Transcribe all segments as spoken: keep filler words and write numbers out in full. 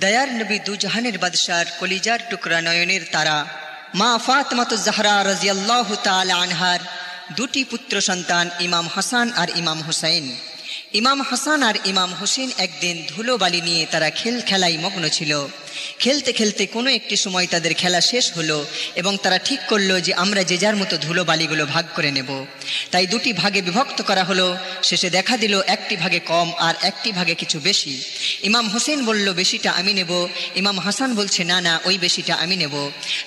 दयार नबी दो जहानेर बादशाह कलिजार टुकरा नयनेर तारा मा फातिमातु ज़हरा रज़ियल्लाहु ताआला आनहार दुटी पुत्र सन्तान इमाम हासान और इमाम हुसैन। इमाम हासान और इमाम हुसैन एक दिन धुलो बाली निये तारा खेल खेलाय मग्न छिलो। खेलते खेलते कोनो एकटी समय तादेर खेला शेष हलो एबं तारा ठीक करलो जे आमरा जे जार मतो धुलो बालीगुलो भाग करे नेब। ताई दुटी भागे विभक्त करा हलो। शेषे देखा दिल एकटी भागे कम और एकटी भागे किछु बेशी। इमाम हुसैन बोल्लो बेशिटा आमी नेब। इमाम हासान बोलछे ना ना ओई बेशिटा आमी नेब।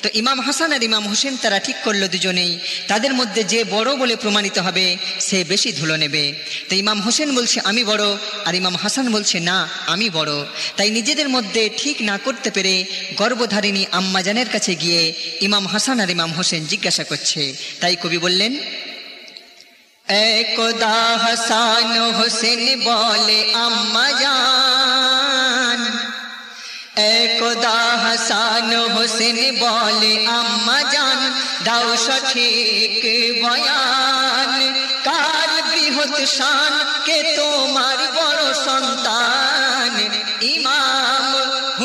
तो इमाम हासान और इमाम हुसैन तारा ठीक करलो दुजोनेई तादेर मध्ये जे बड़ो बोले प्रमाणित हबे से बेशी धुलो नेबे। तो इमाम हुसैन बोलछे आमी बड़ो और इमाम हासान बोलछे ना आमी बड़ो। ताई निजेदेर मध्ये ठीक ना করতে পেরে গর্ভধারিণী আম্মাজানের কাছে গিয়ে ইমাম হাসান আর ইমাম হোসেন জিজ্ঞাসা করছে। তাই কবি বললেন, একদা হাসান হোসেন বলে আম্মাজান, একদা হাসান হোসেন বলে আম্মাজান দাও সঠিক বয়ান, কার বৃহৎ শান কে তোমার বড় সন্তান, ইমাম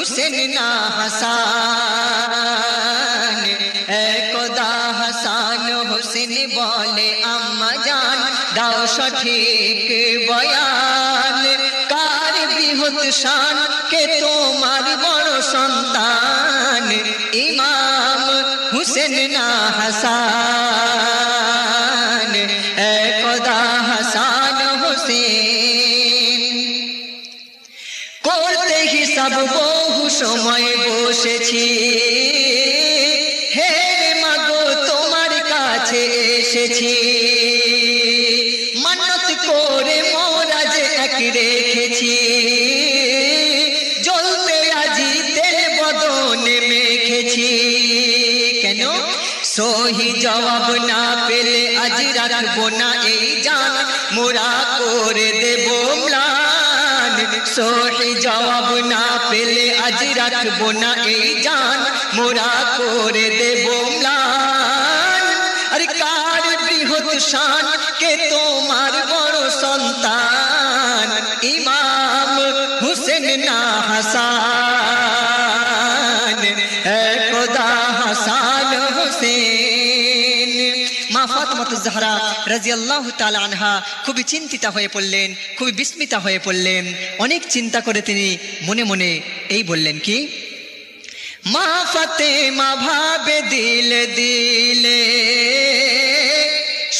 हुसैन ना हसान। एकदा हसान हुसैन बोले अम्मा जान दाओ सठीक बयान, कार बृहत शान के तोमार बड़ सन्तान, इमाम हुसैन ना हसान। एकदा हसान हुसैन करते हिसाब समय बसेছি হে মাগো তোমার কাছে এসেছি, মানত করে মোরাজ এক রেখেছি, জ্বলতে আজি তেল বদনে মেখেছি, কেন সহি জবাব না পেলে আজ রাখবো না এই জান, মোরা করে দেবো ম্লান, সহি জবাব না পেলে আজ রাখবো না এই জান, মোরা করে দেবো ম্লান, আরে কার বৃহৎ শান কে তোমার বড় সন্তান, ইমাম হুসেন না হাসান। একদা হাসান হোসেন মা ফাতিমাতু জাহরা রাদিয়াল্লাহু তাআলা আনহা খুবই চিন্তিতা হয়ে পড়লেন, খুবই বিস্মিতা হয়ে পড়লেন। অনেক চিন্তা করে তিনি মনে মনে এই বললেন কি, মা ফাতেমা ভাবে দিলে দিলে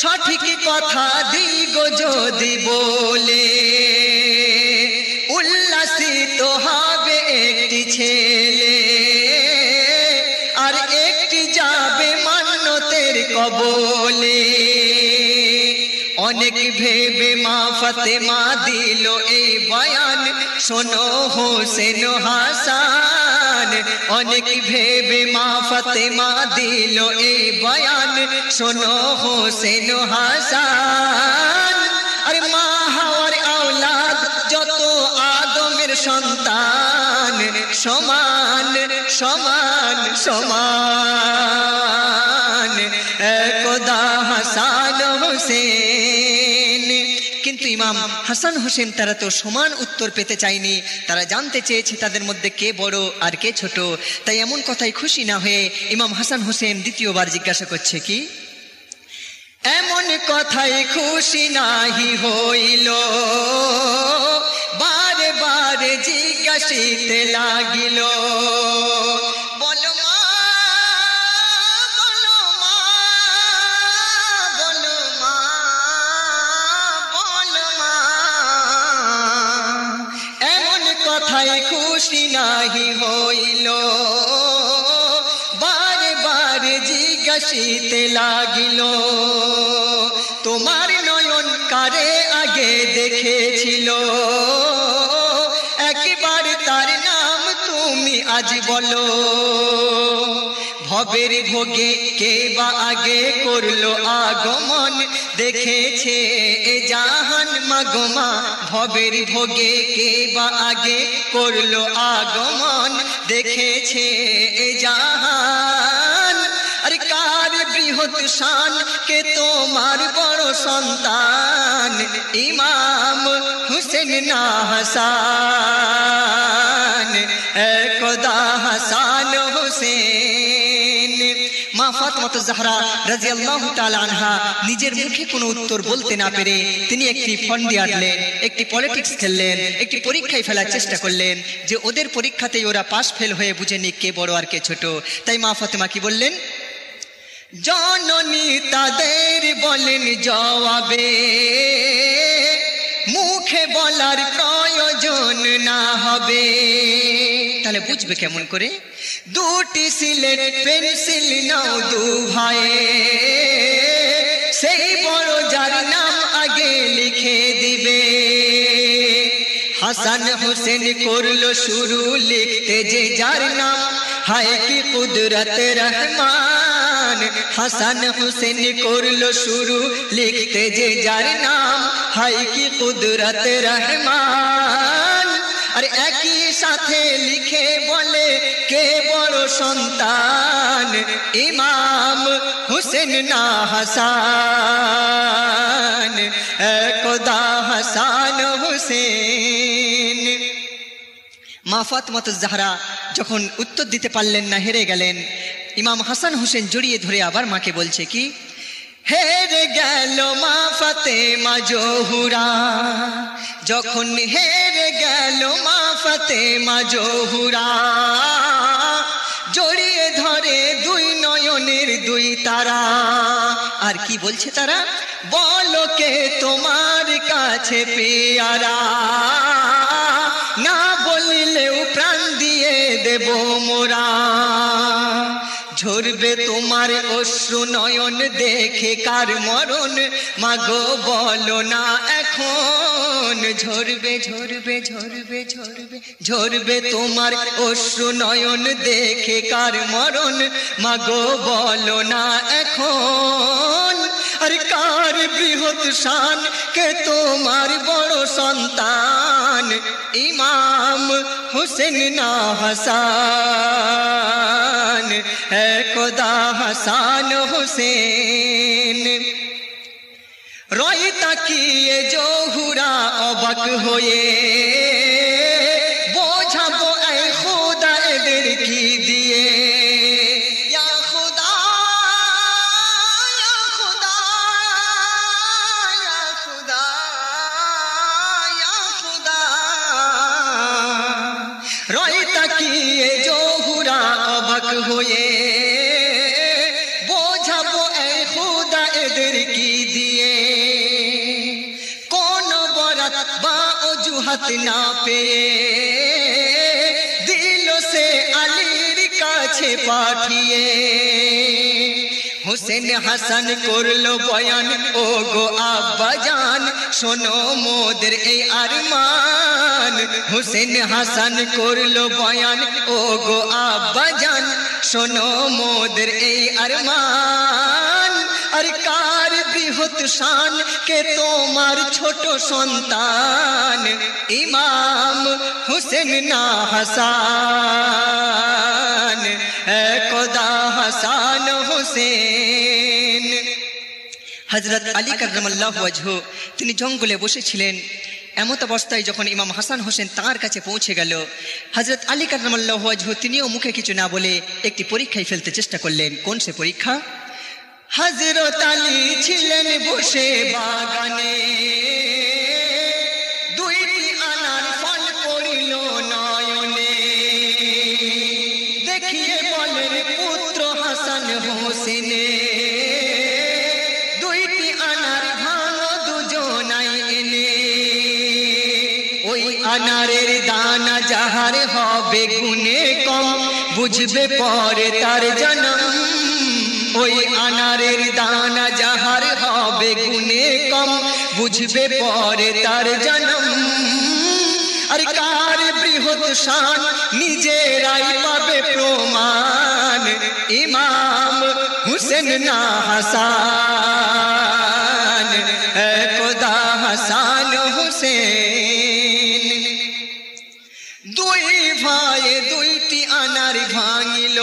সঠিক কথা দিগো যদি বলে, উল্লাসিত হবে একটি ছেলে আর একটি যাবে মান্যতের কবলে। অনেক ভেবে মা ফাতেমা দিল এই বয়ান, শোনো হোসেন হাসান। অনেক ভেবে মা ফাতেমা দিল এই বয়ান, শোনো হোসেন হাসান। আরে মা হাওয়ার আওলাদ যত আদমের সন্তান, সমান সমান সমান। একদা হাসান হোসেন ইমাম হাসান হোসেন তারা তো সমান উত্তর পেতে চায়নি, তারা জানতে চেয়েছে তাদের মধ্যে কে বড় আর কে ছোট। তাই এমন কথাই খুশি না হয়ে ইমাম হাসান হোসেন দ্বিতীয়বার জিজ্ঞাসা করছে কি, এমন কথাই খুশি নাহি হইল, বারে বারে জিজ্ঞাসিতে লাগিল, খুশি নাহি হইল, বারে বারে জিজ্ঞাসিতে লাগিল, তোমার নয়ন কারে আগে দেখেছিল, একবার তার নাম তুমি আজ বলো, ভবের ভোগে কে বা আগে করলো আগমন, দেখেছে এ জাহান মাগমা। ভবের ভোগে কে বা আগে করলো আগমন, দেখেছে এ জাহান, আরে কার বৃহৎ শান কে তোমার বড় সন্তান, ইমাম হুসেন না হাসান। ऐ खुदा हसन हुसैन। মা ফাতিমাতুজ জাহরা রাদিয়াল্লাহু তাআলা আনহা নিজের মুখে কোনো উত্তর বলতে না পেরে তিনি একটি ফন্দি আঁটলেন, একটি পলিটিক্স খেললেন, একটি পরীক্ষায় ফেলার চেষ্টা করলেন যে ওদের পরীক্ষাতেই ওরা পাস ফেল হয়ে বুঝেনি কে বড় আর কে ছোট। তাই মা ফাতিমা কি বললেন, জননী তাদের বলেন জবাবে মুখে বলার প্রয়োজন না হবে। তাহলে বুঝবে কেমন করে, দুটি সিলেট পেন্সিল নাও দু ভাই, সেই বড় যার নাম আগে লিখে দিবে। হাসান হোসেন করলো শুরু লিখতে যে যার নাম, হায় কি কুদরত রহমান। হাসান হোসেন করলো শুরু লিখতে যে যার নাম, হায় কি কুদরত রহমান। আর একই সাথে লিখে বলে কে বড় সন্তান, ইমাম হুসেন না হাসান, একদা হাসান হুসেন। মা ফাতিমাতুজ জাহরা যখন উত্তর দিতে পারলেন না, হেরে গেলেন, ইমাম হাসান হোসেন জড়িয়ে ধরে আবার মাকে বলছে কি, হেরে গেল মা ফাতেমা জোহরা, যখন হেরে গেল মা ফাতেমা জোহরা, জড়িয়ে ধরে দুই নয়নের দুই তারা। আর কি বলছে তারা, বলো কে তোমার কাছে পেয়ারা, না বলিলেও প্রাণ দিয়ে দেব মোরা। ঝরবে তোমার অশ্রু নয়ন দেখে কার মরণ, মাগো বলো না এখন। ঝরবে ঝরবে ঝরবে ঝরবে ঝরবে তোমার অশ্রু নয়ন দেখে কার মরণ, মাগো বলো না এখন। আর কার বৃহৎ শান, কে তোমার বড় সন্তান, ইমাম হুসেন না হাসান, একদা হাসান হুসেন। রয় তাকিয়ে জোহরা অবাক হয়ে, বোঝাবো এই খোদা এদের কি দিয়ে। রয় তাকিয়ে জোহরা অবাক হয়ে, বোঝাবো এ খোদা এদের কি দিয়ে। কোন বরাত বা অজুহাত না পেয়ে দিল সে আলীর কাছে পাঠিয়ে। হুসেন হাসান করলো বয়ান, ও গো আব্বা জান শোনো মোদের এই আরমান। হুসেন হাসান করলো বয়ান, ও গো আব্বা জান শোনো মোদের এই আরমান। আর কার বৃহৎ শান, কে তোমার ছোট সন্তান, ইমাম হুসেন না হাসান, একদা হাসান হুসেন। হযরত আলী কাররামাল্লাহু ওয়াজহু তিনি জঙ্গলে বসেছিলেন, এমত অবস্থায় যখন ইমাম হাসান হোসেন তাঁর কাছে পৌঁছে গেল, হযরত আলী কাররামাল্লাহু ওয়াজহু তিনিও মুখে কিছু না বলে একটি পরীক্ষায় ফেলতে চেষ্টা করলেন। কোন সে পরীক্ষা? হযরত আলী ছিলেন বসে বাগানে, দুইটি আনার ফল পড়িল নয়নে, দেখিয়ে বলেন পুত্র হাসান হোসেনে, দুইটি আনার ভাঙো দুজনাই এনে। ওই আনারের দানা যাহার হবে গুণে কম, বুঝবে পরে তার জনম। ওই আনারের দানা যাহার হবে গুণে কম, বুঝবে পরে তার জনম। আর কার বৃহৎ শান, নিজেরাই পাবে প্রমাণ, ইমাম হুসেন না হাসান, একদা হাসান হুসেন। দুই ভাই দুইটি আনার ভাঙিল,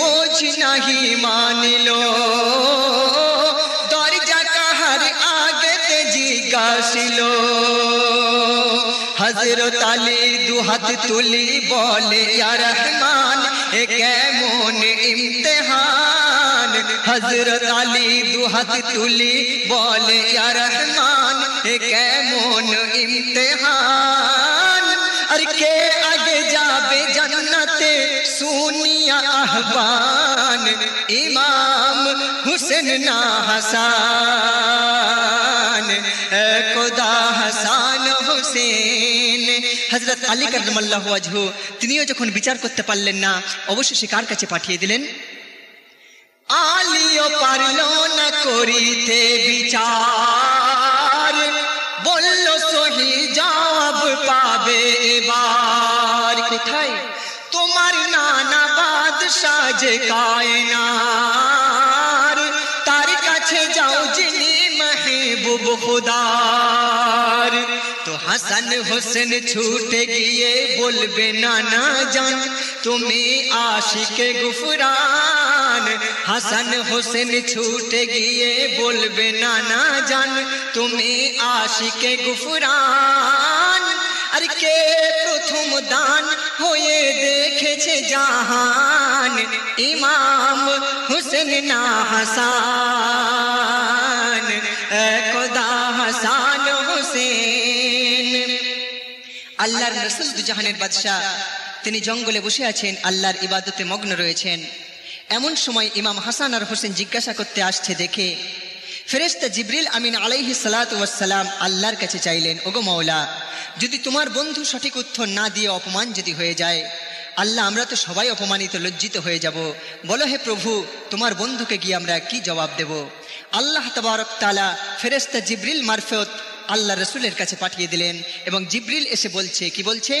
বোঝ নাহি মানিল, দর কাশিলো হযরত আলী দু হাত তুলি বলে ইয়া রহমান এ কেমন ইমতিহান হযরত আলী দু হাত তুলি বলে ইয়া রহমান এ কেমন ইমতিহান আর কে আগে যাবে জান্নাতে সুনিয়া আহ্বান ইমাম হুসেন না হাসান এ খোদা হাসান হোসেন হযরত আলী কাররামাল্লাহু ওয়াজহু তিনিও যখন বিচার করতে পারলেন না অবশেষে কার কাছে পাঠিয়ে দিলেন আলীও পারলো না করিতে বিচার বলল সহি জবাব পাবে এবার কোথায় তোমার নানা বাদশাহ যে কায়নার তার কাছে যাও যিনি महबूब खुदार तो हसन हुसैन छूट गए बोलबे नाना जान तुम्हें आशिक गुफरान हसन हुसैन छूट गए बोलबे नाना जान तुम्हें आशिक गुफरान अरे के प्रथम दान होए देखे जहान इमाम हुसैन ना हसान खुदा हसान हुसैन अल्लाहर रसूल दो जहानेर बादशाह তিনি জঙ্গলে বসে আছেন আল্লাহর ইবাদতে মগ্ন রয়েছেন এমন সময় ইমাম হাসান আর হোসেন জিজ্ঞাসা করতে আসছে দেখে ফেরেশতা জিবরিল আমিন আলাইহিস সালাতু ওয়াস সালাম আল্লাহর কাছে চাইলেন ওগো মাওলা যদি তোমার বন্ধু সঠিক উত্তর না দিয়ে অপমান যদি হয়ে যায় আল্লাহ আমরা তো সবাই অপমানিত লজ্জিত হয়ে যাব বলো হে প্রভু তোমার বন্ধুকে কি আমরা কি জবাব দেব আল্লাহ তাবারক তাআলা ফেরেশতা জিবরিল মারফত আল্লাহ রাসূলের কাছে পাঠিয়ে দিলেন এবং জিবরিল এসে বলছে কি বলছে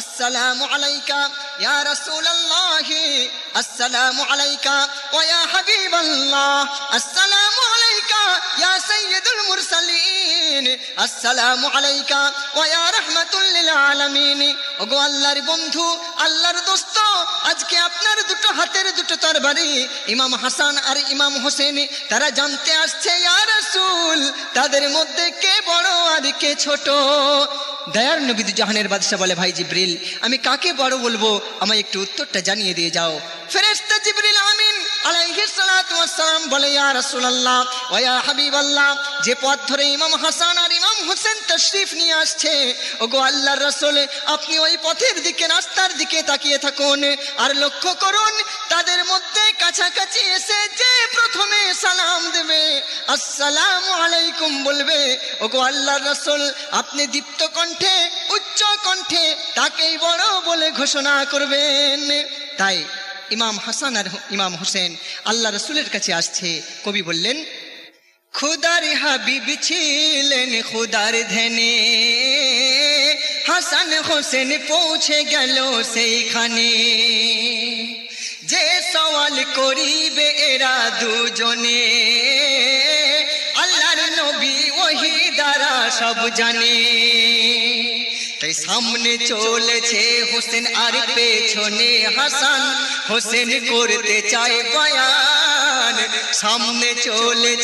আসসালামু আলাইকা ইয়া রাসূলুল্লাহ আসসালামু আলাইকা ওয়া ইয়া হাবিবাল্লাহ আসসালামু আলাইকা ইয়া সাইয়্যিদুল মুরসালিন আসসালামু আলাইকা ওয়া ইয়া রাহমাতুল লিল আলামিন ওগো আল্লাহর বন্ধু আল্লাহর দোস্ত আজকে আপনার দুটো হাতের দুটো তরবারি ইমাম হাসান আর ইমাম হোসেন তারা জানতে আসছে ইয়া রাসূল তাদের মধ্যে কে বড় আর কে ছোট দয়ার নবী জাহানের বাদশা বলে ভাই জিবরিল আমি কাকে বড় বলবো আমায় একটু উত্তরটা জানিয়ে দিয়ে যাও ফেরেশতা জিবরিল আমিন আলাইহিস সালাতু ওয়াস সালাম বলে ইয়া রাসূলুল্লাহ ওয়া ইয়া হাবিবাল্লাহ যে পথ ধরে ইমাম হাসান আর ইমাম হোসেন তাশরীফ নিয়ে আসছে ওগো আল্লাহর রাসূল আপনি ওই পথের দিকে রাস্তার দিকে তাকিয়ে থাকুন আর লক্ষ্য করুন তাদের মধ্যে কাছাকাছি এসে যে প্রথমে সালাম দেবে আসসালামু আলাইকুম বলবে ওগো আল্লাহর রাসূল আপনি দীপ্ত কণ্ঠে উচ্চ কণ্ঠে তাকেই বড় বলে ঘোষণা করবেন তাই इमाम हसन और इमाम हुसैन अल्लाह रसूलेर काछे आसछे कवि बोलेन खुदार हबीब छिलेन खुदार धने हसन हुसैन पहुँचे गेलो सेइखाने जे सवाल करिबे एरा दुजने अल्लाहर नबी वही द्वारा सब जाने सामने चले हुसैन और पेछने हसन हुसैन करते चाय बयान सामने चले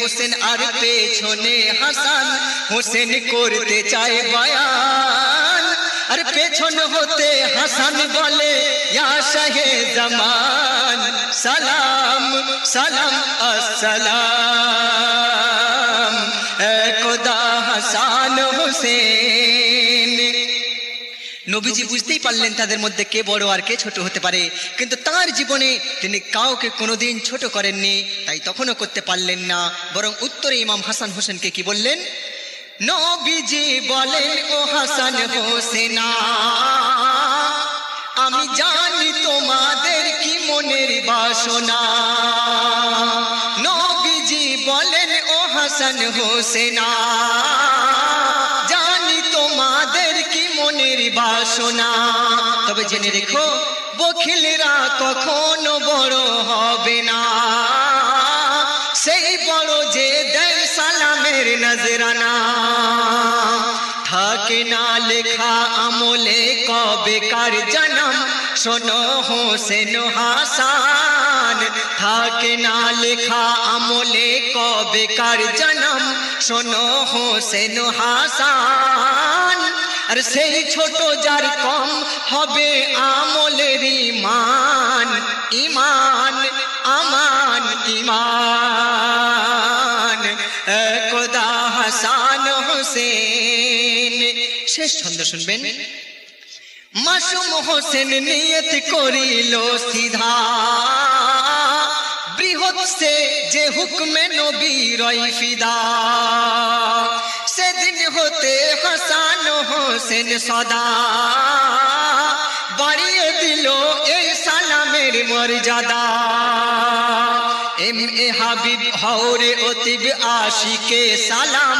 हुसैन और पेछने हसन हुसैन करते चाय बयान और पेछन होते हसन बोले या शाहे जमान सलाम सलाम अस्सलाम ए खुदा हसन हुसैन নবীজি বুঝতেই পারলেন তাদের মধ্যে কে বড় আর কে ছোট হতে পারে কিন্তু তার জীবনে তিনি কাউকে কোনোদিন ছোট করেননি তাই তখনও করতে পারলেন না বরং উত্তরে ইমাম হাসান হোসেনকে কি বললেন নবীজি বলেন ও হাসান হোসেন আমি জানি তোমাদের কি মনের বাসনা নবীজি বলেন ও হাসান হোসেন বাসনা তবে জেনে রেখো বখিলরা কখনো বড় হবে না সেই বড় যে দেয় সালামের নজরানা থাকে না লেখা আমলে কবে কার জনম শোনো হোসেন হাসান থাকে না লেখা আমলে কবে কার জনম শোনো হোসেন হাসান, আর সেই ছোট যার কম হবে আমলের ইমান। ইমান আমান ইমান একদা হাসান হোসেন। শেষ ছন্দ শুনবেন। মাসুম হোসেন নিয়ত করিল সিধা, বৃহৎ সে যে হুকমে নবী রয় ফিদা। সেদিন হতে হাসান হোসেন সদা বাড়িয়ে দিল এই সালামের মর্যাদা। এম এ হাবিব হওরে অতিব আশিকে সালাম,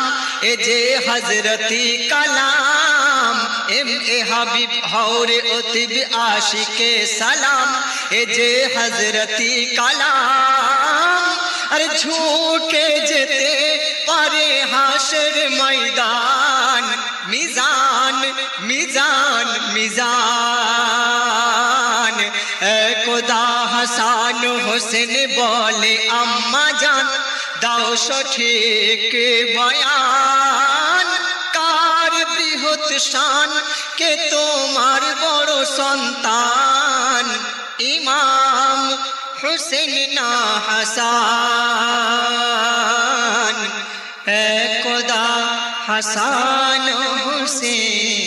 এ যে হজরতি কালাম। এম এ হাবিব হওরে অতিব আশিকে সালাম, এ যে হজরতি কালাম। আরে ঝুঁকে যেতে পারে হাসর ময়দান, মিজান মিজান মিজান একদা হাসান হোসেন বলে আম্মা জান দাও সঠিক বয়ান। বৃহৎ শান কে তোমার বড় সন্তান, ইমাম হোসেন না হাসান একদা হাসান হোসেন।